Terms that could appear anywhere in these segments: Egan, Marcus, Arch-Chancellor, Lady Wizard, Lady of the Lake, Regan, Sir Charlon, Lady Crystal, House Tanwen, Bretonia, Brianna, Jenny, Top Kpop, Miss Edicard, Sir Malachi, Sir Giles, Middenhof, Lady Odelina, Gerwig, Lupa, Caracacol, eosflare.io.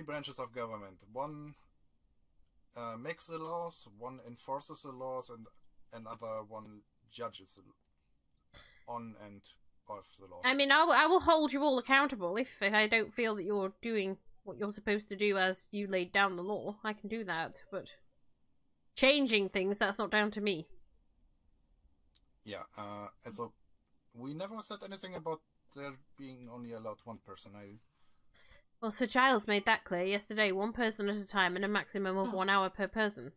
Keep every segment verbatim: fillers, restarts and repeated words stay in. three branches of government. One uh, makes the laws, one enforces the laws, and another one judges on and off the laws. I mean, I, I will hold you all accountable if I don't feel that you're doing what you're supposed to do as you laid down the law. I can do that, but changing things, that's not down to me. Yeah, uh, and so we never said anything about there being only allowed one person. I... Well, Sir Giles made that clear yesterday. One person at a time and a maximum of oh. one hour per person.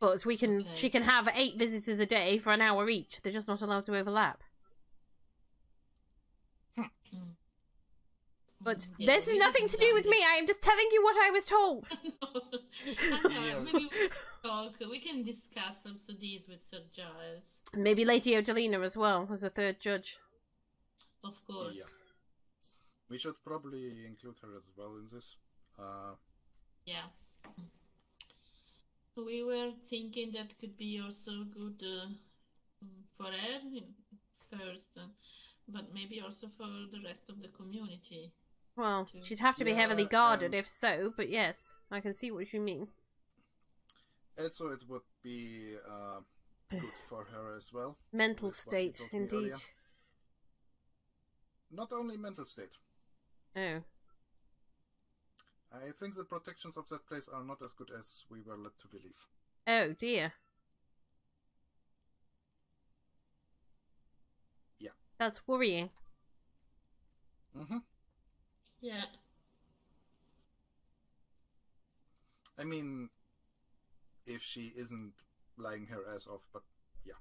But we can, okay. she can have eight visitors a day for an hour each. They're just not allowed to overlap. Hmm. But yeah, this is nothing to do with it. me. I am just telling you what I was told. I know. I know. Maybe we talk. We can discuss also these with Sir Giles. Maybe Lady Odelina as well as a third judge. Of course. Yeah. We should probably include her as well in this. Uh... Yeah. We were thinking that could be also good uh, for her first, uh, but maybe also for the rest of the community. Well, too. she'd have to yeah, be heavily guarded um, if so, but yes, I can see what you mean. Also, it would be uh, good for her as well. Mental state, indeed. Not only mental state. Oh. I think the protections of that place are not as good as we were led to believe. Oh dear. Yeah. That's worrying. Mm-hmm. Yeah. I mean, if she isn't lying her ass off, but yeah.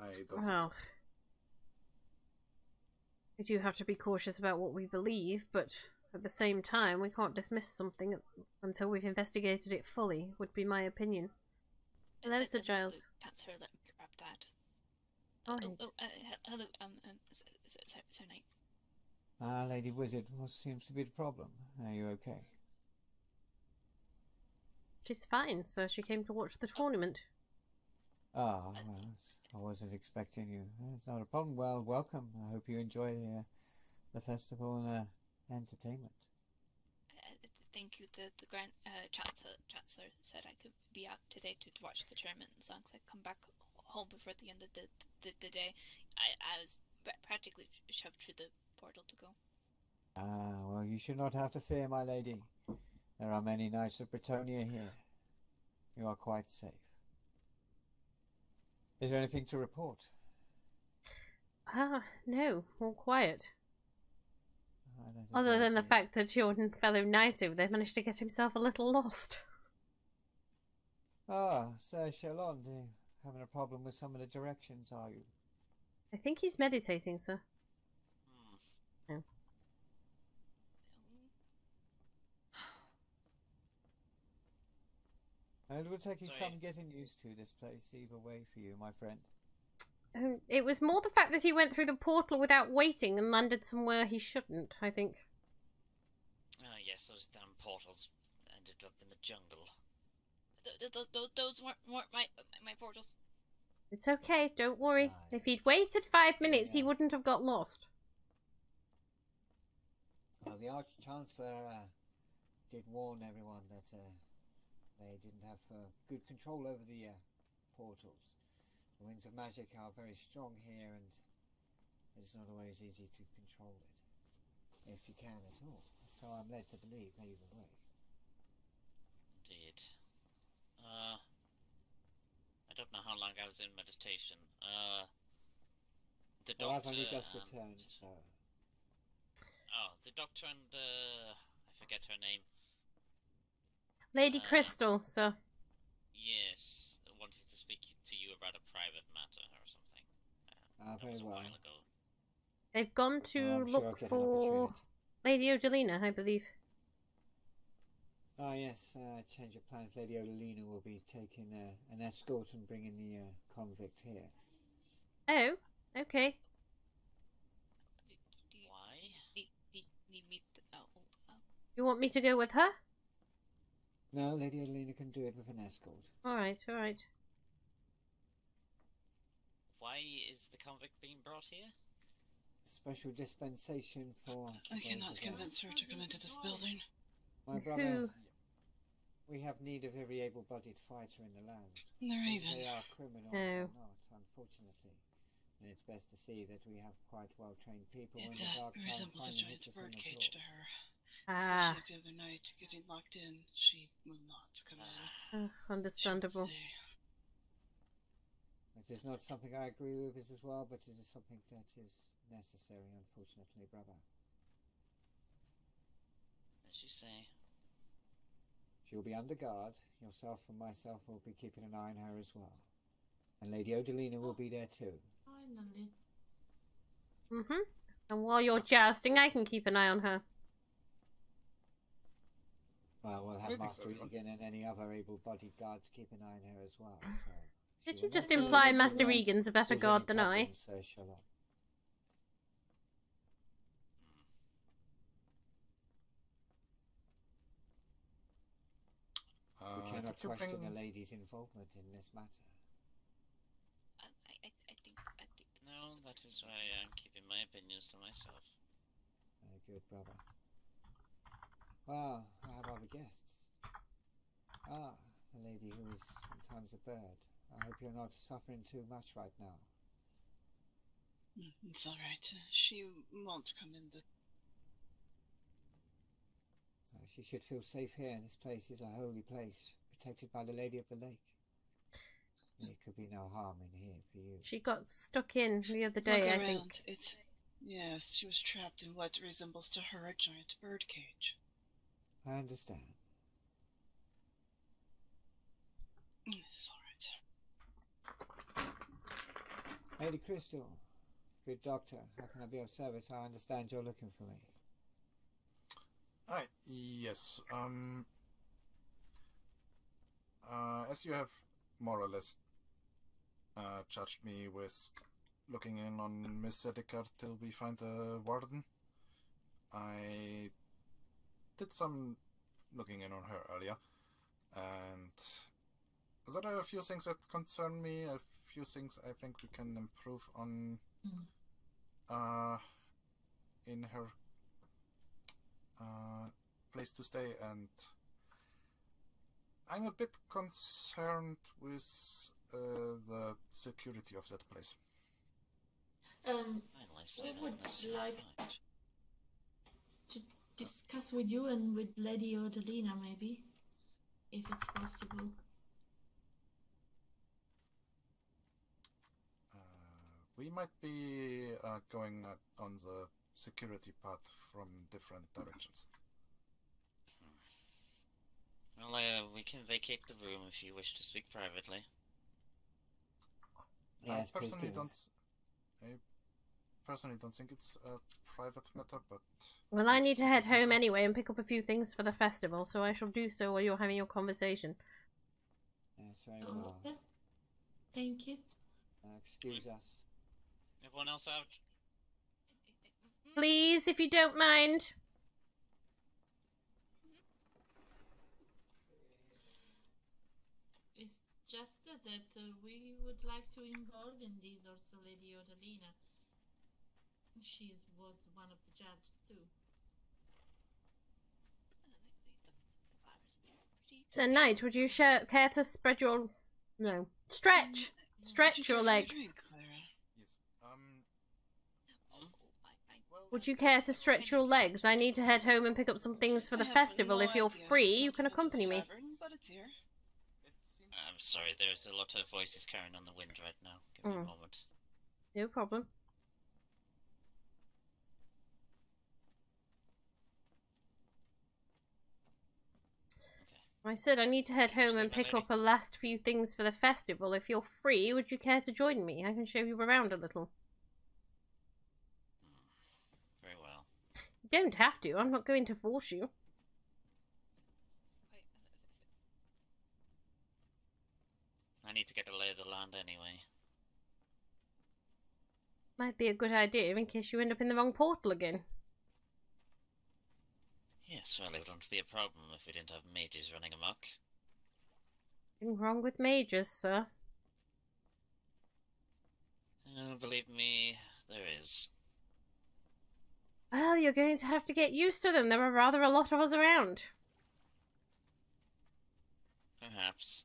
I don't well, think so. We do have to be cautious about what we believe, but... At the same time, we can't dismiss something until we've investigated it fully, would be my opinion. Hello, uh, Sir Giles. That's her, let me grab that. Oh, oh, oh uh, hello, um, um so, so, so, so nice. Ah, Lady Wizard, what seems to be the problem? Are you okay? She's fine, so she came to watch the tournament. Ah, oh, well, I wasn't expecting you. It's not a problem. Well, welcome. I hope you enjoy the, uh, the festival and, uh, entertainment. Uh, thank you. The, the Grand uh, Chancellor, Chancellor said I could be out today to, to watch the tournament as long as I come back home before the end of the, the, the day. I, I was practically shoved through the portal to go. Ah, well, you should not have to fear, my lady. There are many knights of Bretonia here. You are quite safe. Is there anything to report? Ah, uh, no. All quiet. Other than the fact that your fellow knight over there managed to get himself a little lost. Ah, Sir Charlon, you're having a problem with some of the directions, are you? I think he's meditating, sir. Hmm. Oh. It will take you Sorry. some getting used to this place either way for you, my friend. Um, it was more the fact that he went through the portal without waiting and landed somewhere he shouldn't, I think. Oh, yes, those damn portals ended up in the jungle. Th th th those weren't, weren't my, my portals. It's okay, don't worry. Right. If he'd waited five minutes, yeah. he wouldn't have got lost. Well, the Arch-Chancellor uh, did warn everyone that uh, they didn't have uh, good control over the uh, portals. The winds of magic are very strong here, and it's not always easy to control it, if you can at all. So I'm led to believe either way. Indeed. Uh, I don't know how long I was in meditation. Uh, the well, doctor I've only just and... returned, so... Oh, the doctor and uh, I forget her name. Lady uh, Crystal, sir. Yes. About a private matter or something. Uh, ah, that was a well. while ago. They've gone to well, look sure for Lady Odelina, I believe. Ah, yes. Uh, change of plans. Lady Odelina will be taking uh, an escort and bringing the uh, convict here. Oh, okay. Do, do you Why? Need, need, need me to, oh, oh. You want me to go with her? No, Lady Odelina can do it with an escort. All right, all right. Why is the convict being brought here? special dispensation for... I cannot convince her to come into this building. My brother, we have need of every able-bodied fighter in the land. They're even. They are criminals no. or not, unfortunately. And it's best to see that we have quite well-trained people. It in uh, the resembles a giant birdcage to her. Ah. Especially the other night, getting locked in, she will not come in. Uh, understandable. It is not something I agree with as well, but it is something that is necessary, unfortunately, brother. As you say. She'll be under guard. Yourself and myself will be keeping an eye on her as well. And Lady Odelina will oh. be there too. Finally. Mm-hmm. And while you're jousting, I can keep an eye on her. Well, we'll have Master Regan and any other able-bodied guard to keep an eye on her as well, so... Did you just imply Master Regan's a better guard than I? So shall I. We cannot question the lady's involvement in this matter. I, I, I think, I think no, that is why I'm keeping my opinions to myself. Very good, brother. Well, I have other guests. Ah, the lady who is sometimes a bird. I hope you're not suffering too much right now. It's all right. She won't come in. The... Uh, she should feel safe here. This place is a holy place, protected by the Lady of the Lake. There could be no harm in here for you. She got stuck in the other day, Look I around. think. It's... Yes, she was trapped in what resembles to her a giant birdcage. I understand. This is all right. Lady Crystal, good doctor, how can I be of service? I understand you're looking for me. Alright, yes. Um, uh, as you have more or less uh, charged me with looking in on Miss Edicard till we find the warden, I did some looking in on her earlier, and there are a few things that concern me. If few things I think we can improve on uh, in her uh, place to stay, and I'm a bit concerned with uh, the security of that place. Um, I would like to discuss with you and with Lady Odelina, maybe, if it's possible. We might be uh, going on the security part from different directions. Well, uh, we can vacate the room if you wish to speak privately. Yes, I personally do. don't. I personally don't think it's a private matter, but. Well, I need to head home anyway and pick up a few things for the festival, so I shall do so while you're having your conversation. Yes, very well. Okay. Thank you. Uh, excuse us. Everyone else out? Please, if you don't mind. It's just that uh, we would like to involve in this also Lady Odelina. She was one of the judges too. Tonight, would you share, care to spread your... No. Stretch! Stretch you your legs. Would you care to stretch your legs? I need to head home and pick up some things for the festival. No if you're idea. free, you can accompany me. Tavern, but it's here. I'm sorry, there's a lot of voices carrying on the wind right now. Give mm. me a moment. No problem. Okay. I said I need to head home and pick up a last few things for the festival. If you're free, would you care to join me? I can show you around a little. Don't have to. I'm not going to force you. I need to get a lay of the land anyway. Might be a good idea in case you end up in the wrong portal again. Yes, well, it wouldn't be a problem if we didn't have mages running amok. Nothing wrong with mages, sir. Oh, believe me, there is. Well, you're going to have to get used to them. There were rather a lot of us around. Perhaps.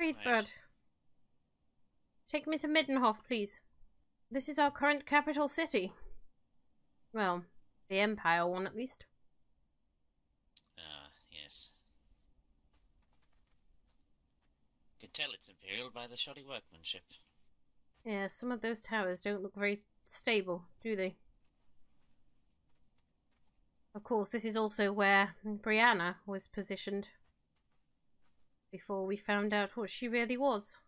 Readbird. Right. Take me to Middenhof, please. This is our current capital city. Well, the Empire one, at least. Ah, uh, yes. You could tell it's imperial by the shoddy workmanship. Yeah, some of those towers don't look very stable, do they? Of course, this is also where Brianna was positioned before we found out what she really was.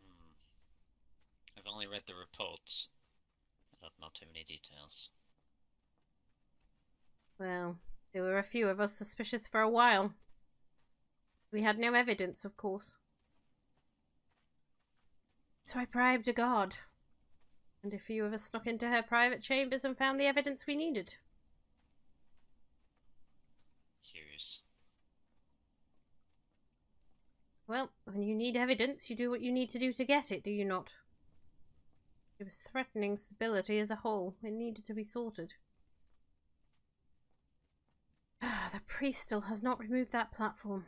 Hmm. I've only read the reports. Not, not too many details. Well, there were a few of us suspicious for a while. We had no evidence, of course. So I bribed a guard. And a few of us snuck into her private chambers and found the evidence we needed. Curious. Well, when you need evidence, you do what you need to do to get it, do you not? It was threatening stability as a whole. It needed to be sorted. Ah, the priest still has not removed that platform.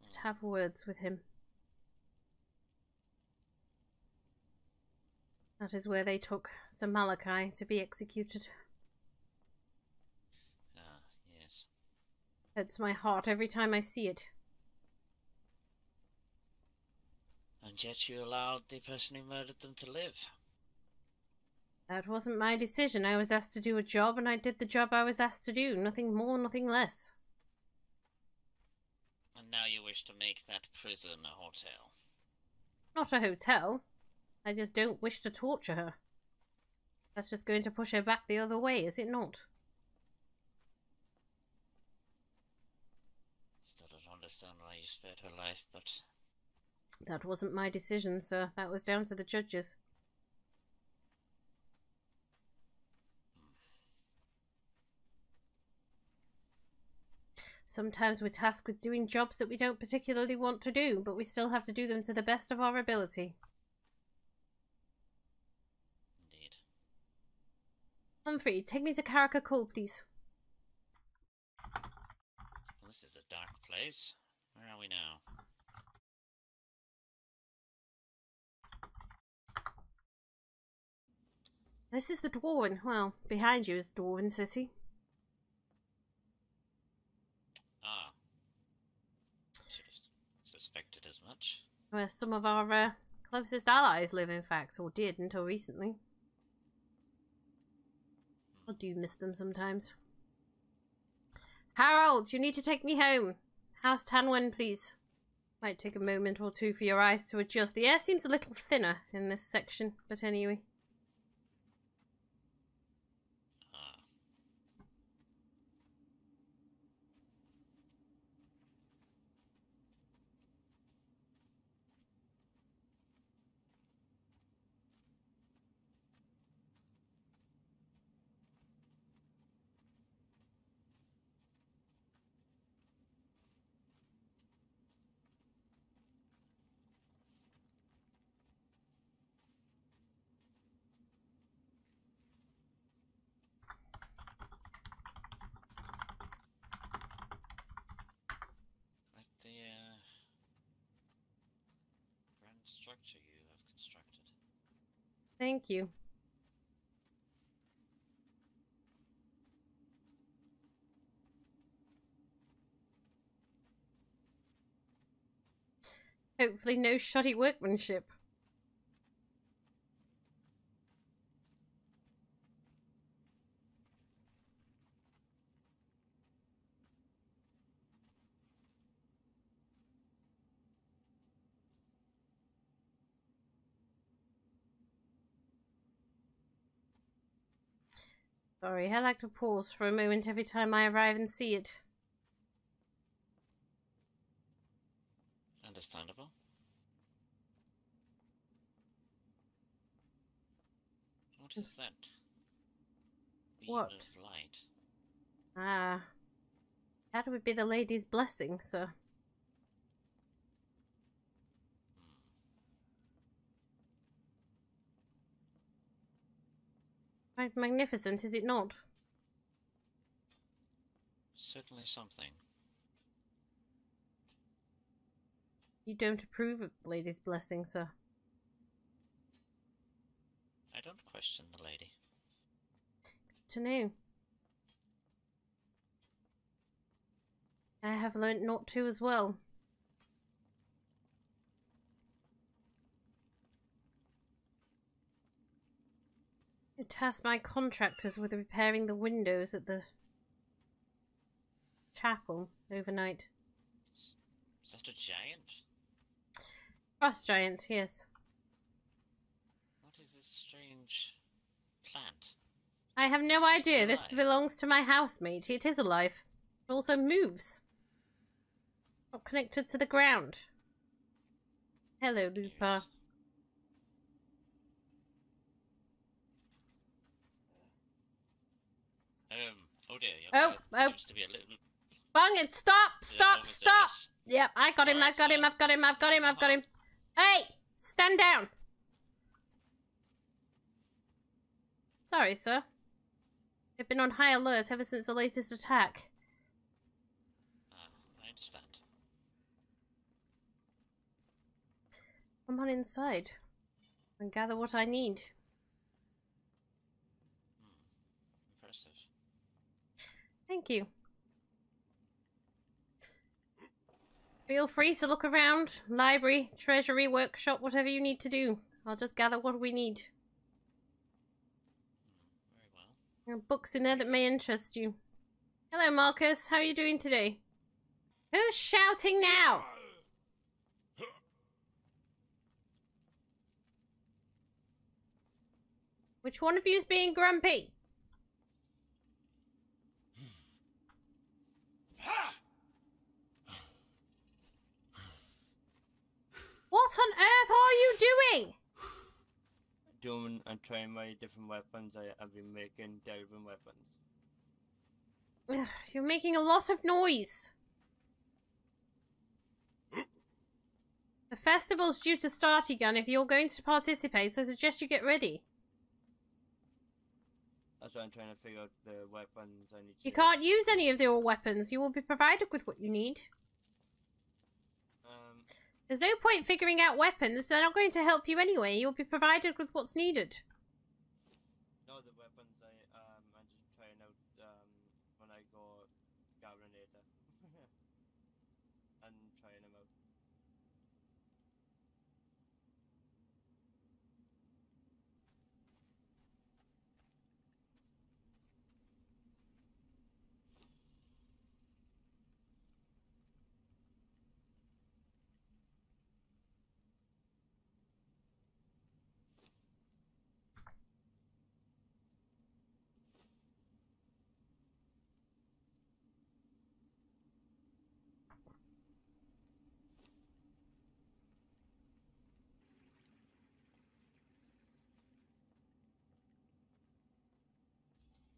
Just have words with him. That is where they took Sir Malachi to be executed. Ah, yes. Hurts my heart every time I see it. And yet you allowed the person who murdered them to live. That wasn't my decision. I was asked to do a job, and I did the job I was asked to do. Nothing more, nothing less. And now you wish to make that prison a hotel. Not a hotel. I just don't wish to torture her. That's just going to push her back the other way, is it not? Still don't understand why you spared her life, but... That wasn't my decision, sir. That was down to the judges. Sometimes we're tasked with doing jobs that we don't particularly want to do, but we still have to do them to the best of our ability. Indeed. Humphrey, take me to Caracacol, please. Well, this is a dark place. Where are we now? This is the Dwarven. Well, behind you is the Dwarven city. Ah. Should have suspected as much. Where some of our uh, closest allies live, in fact, or did until recently. I do miss them sometimes. Harold, you need to take me home. House Tanwen, please. Might take a moment or two for your eyes to adjust. The air seems a little thinner in this section, but anyway. Structure you have constructed. Thank you. Hopefully no shoddy workmanship. Sorry, I like to pause for a moment every time I arrive and see it. Understandable. What is that? Beam what? Of light. Ah. That would be the lady's blessing, sir. Magnificent, is it not? Certainly something. You don't approve of the lady's blessing, sir? I don't question the lady. Good to know. I have learnt not to as well. I tasked my contractors with repairing the windows at the chapel overnight. Is that a giant? Frost giant, yes. What is this strange plant? I have no it's idea. Alive. This belongs to my housemate. It is alive. It also moves. Not connected to the ground. Hello, Lupa. Yes. Um, oh dear. Oh, oh. Seems to be a little... Bang it! Stop! Stop! Stop! Yep, I got him, I got him, I've got him, I've got him, I've got him. Hey! Stand down! Sorry, sir. I've been on high alert ever since the latest attack. Uh, I understand. Come on inside and gather what I need. Hmm. Impressive. Thank you. Feel free to look around. Library, treasury, workshop, whatever you need to do. I'll just gather what we need. Very well. There are books in there that may interest you. Hello, Marcus. How are you doing today? Who's shouting now? Which one of you is being grumpy? What on earth are you doing? Doing and trying my different weapons. I, I've been making terrible weapons. You're making a lot of noise. The festival's due to start again. If you're going to participate, so I suggest you get ready. That's why I'm trying to figure out the weapons I need to. You can't use any of your weapons. You will be provided with what you need. There's no point figuring out weapons. They're not going to help you anyway. You'll be provided with what's needed. No, the weapons I, um, I'm just trying out um, when I go gathering later. And trying them out.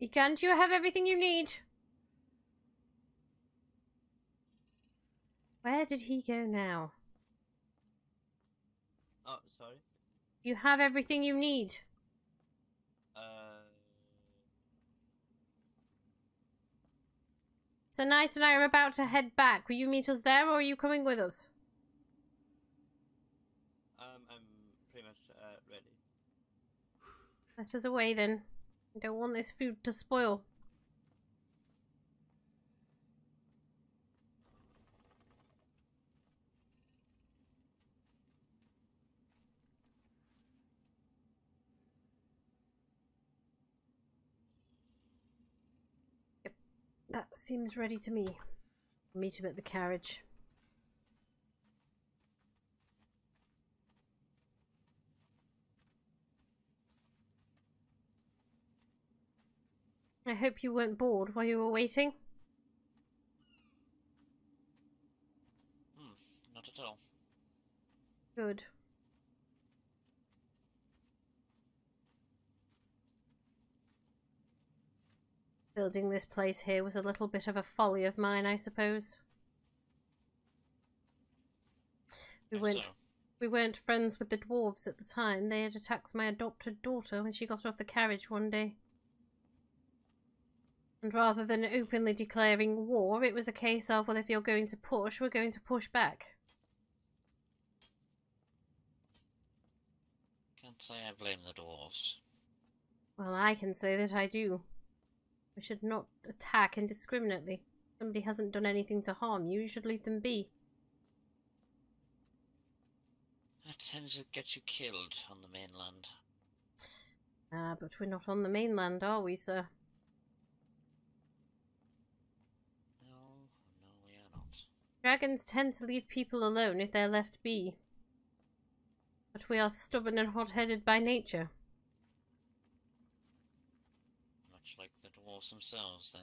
You can't, you have everything you need. Where did he go now? Oh, sorry. You have everything you need. Uh... So Knight and I are about to head back. Will you meet us there or are you coming with us? Um, I'm pretty much uh, ready. Let us away then. I don't want this food to spoil. Yep, that seems ready to me. Meet him at the carriage. I hope you weren't bored while you were waiting. Hmm, not at all. Good. Building this place here was a little bit of a folly of mine, I suppose. We weren't, so. we weren't friends with the dwarves at the time. They had attacked my adopted daughter when she got off the carriage one day. And rather than openly declaring war, it was a case of, well, if you're going to push, we're going to push back. Can't say I blame the dwarves. Well, I can say that I do. We should not attack indiscriminately. Somebody hasn't done anything to harm you, you should leave them be. That tends to get you killed on the mainland. Ah, uh, but we're not on the mainland, are we, sir? No, no, we are not. Dragons tend to leave people alone if they're left be. But we are stubborn and hot-headed by nature. Much like the dwarves themselves, then.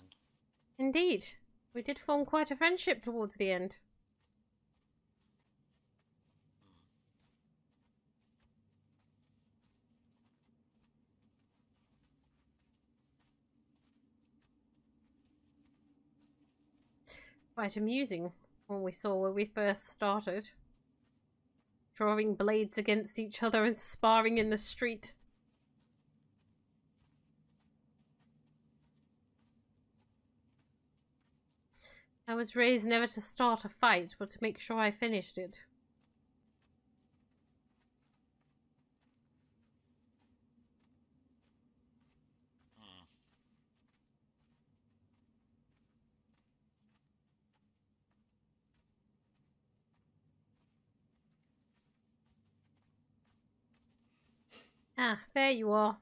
Indeed. We did form quite a friendship towards the end. Quite amusing when we saw where we first started. Drawing blades against each other and sparring in the street. I was raised never to start a fight, but to make sure I finished it. Ah, there you are.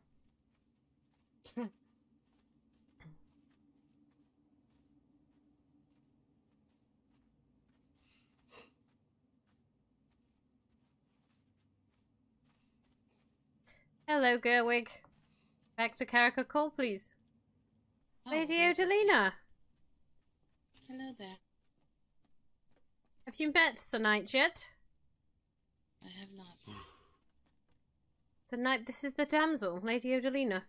Hello, Gerwig. Back to Caracacol, please. Oh, Lady Odelina. Hello there. Have you met Sir Knight yet? I have not. Tonight, this is the damsel, Lady Odelina.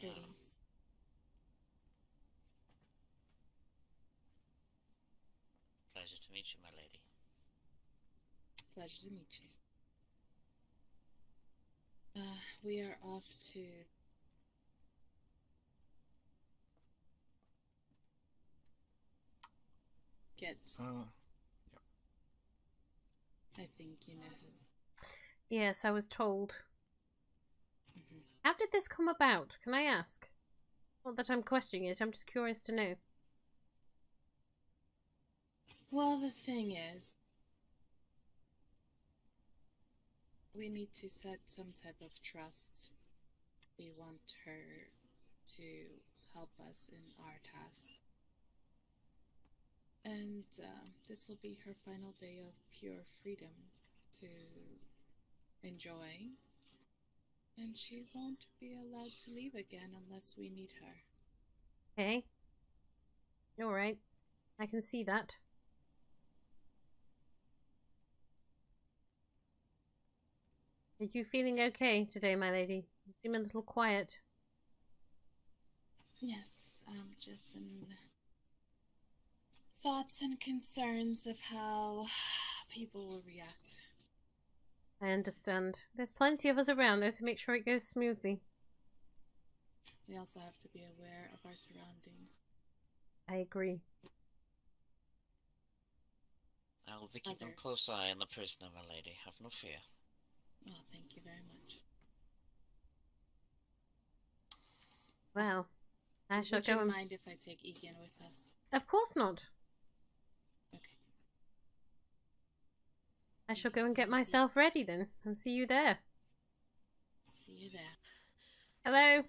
Greetings. Pleasure to meet you, my lady. Pleasure to meet you. Uh, we are off to... get... Uh, yeah. I think you know who. Yes, I was told. Mm-hmm. How did this come about? Can I ask? Not that I'm questioning it, I'm just curious to know. Well, the thing is, we need to set some type of trust. We want her to help us in our task. And uh, this will be her final day of pure freedom to... enjoy, and she won't be allowed to leave again unless we need her. Okay. All right. I can see that. Are you feeling okay today, my lady? You seem a little quiet. Yes, um, just some thoughts and concerns of how people will react. I understand. There's plenty of us around, though, to make sure it goes smoothly. We also have to be aware of our surroundings. I agree. I will be keeping a close eye on the prisoner, my lady. Have no fear. Oh, thank you very much. Well, I Would shall go and... mind if I take Egan with us? Of course not. I shall go and get myself ready then, and see you there. See you there. Hello.